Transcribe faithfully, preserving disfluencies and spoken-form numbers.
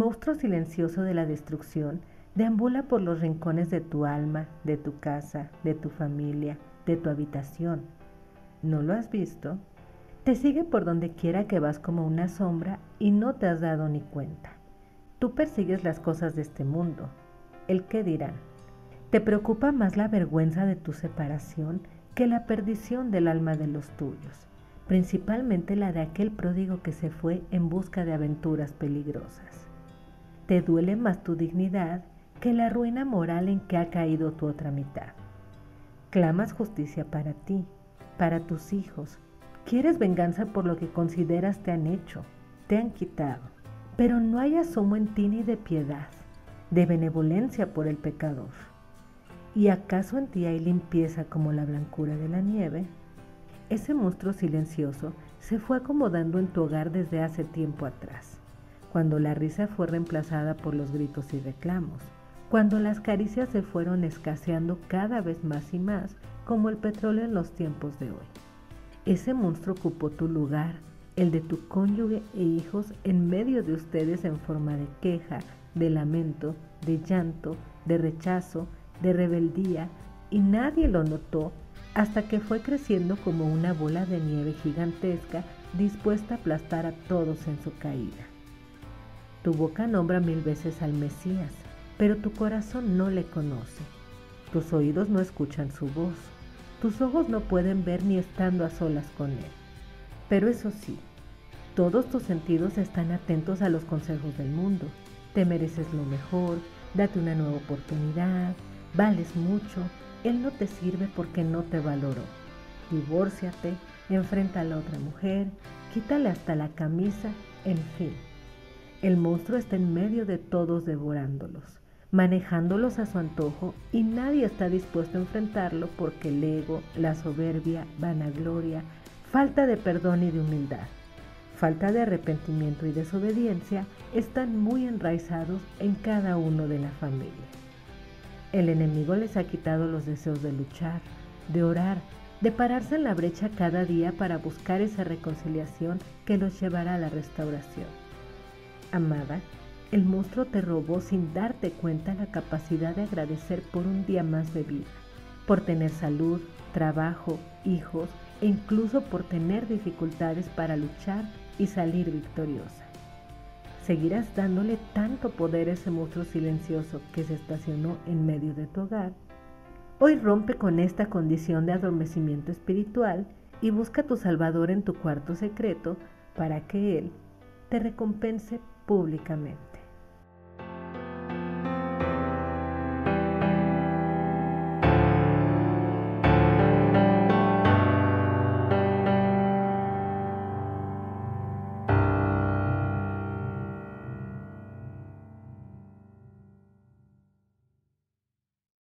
monstruo silencioso de la destrucción deambula por los rincones de tu alma, de tu casa, de tu familia, de tu habitación. ¿No lo has visto? Te sigue por donde quiera que vas como una sombra y no te has dado ni cuenta. Tú persigues las cosas de este mundo, el qué dirán. Te preocupa más la vergüenza de tu separación que la perdición del alma de los tuyos, principalmente la de aquel pródigo que se fue en busca de aventuras peligrosas. Te duele más tu dignidad que la ruina moral en que ha caído tu otra mitad. Clamas justicia para ti, para tus hijos. Quieres venganza por lo que consideras te han hecho, te han quitado, pero no hay asomo en ti ni de piedad, de benevolencia por el pecador. ¿Y acaso en ti hay limpieza como la blancura de la nieve? Ese monstruo silencioso se fue acomodando en tu hogar desde hace tiempo atrás, cuando la risa fue reemplazada por los gritos y reclamos, cuando las caricias se fueron escaseando cada vez más y más, como el petróleo en los tiempos de hoy. Ese monstruo ocupó tu lugar, el de tu cónyuge e hijos, en medio de ustedes en forma de queja, de lamento, de llanto, de rechazo, de rebeldía, y nadie lo notó hasta que fue creciendo como una bola de nieve gigantesca dispuesta a aplastar a todos en su caída. Tu boca nombra mil veces al Mesías, pero tu corazón no le conoce. Tus oídos no escuchan su voz. Tus ojos no pueden ver ni estando a solas con él. Pero eso sí, todos tus sentidos están atentos a los consejos del mundo. Te mereces lo mejor, date una nueva oportunidad, vales mucho, él no te sirve porque no te valoró. Divórciate, enfrenta a la otra mujer, quítale hasta la camisa, en fin. El monstruo está en medio de todos devorándolos, manejándolos a su antojo y nadie está dispuesto a enfrentarlo porque el ego, la soberbia, vanagloria, falta de perdón y de humildad, falta de arrepentimiento y desobediencia están muy enraizados en cada uno de la familia. El enemigo les ha quitado los deseos de luchar, de orar, de pararse en la brecha cada día para buscar esa reconciliación que los llevará a la restauración. Amada, el monstruo te robó sin darte cuenta la capacidad de agradecer por un día más de vida, por tener salud, trabajo, hijos e incluso por tener dificultades para luchar y salir victoriosa. Seguirás dándole tanto poder a ese monstruo silencioso que se estacionó en medio de tu hogar. Hoy rompe con esta condición de adormecimiento espiritual y busca a tu Salvador en tu cuarto secreto para que Él te recompense públicamente.